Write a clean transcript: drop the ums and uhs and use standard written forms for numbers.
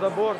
Забор.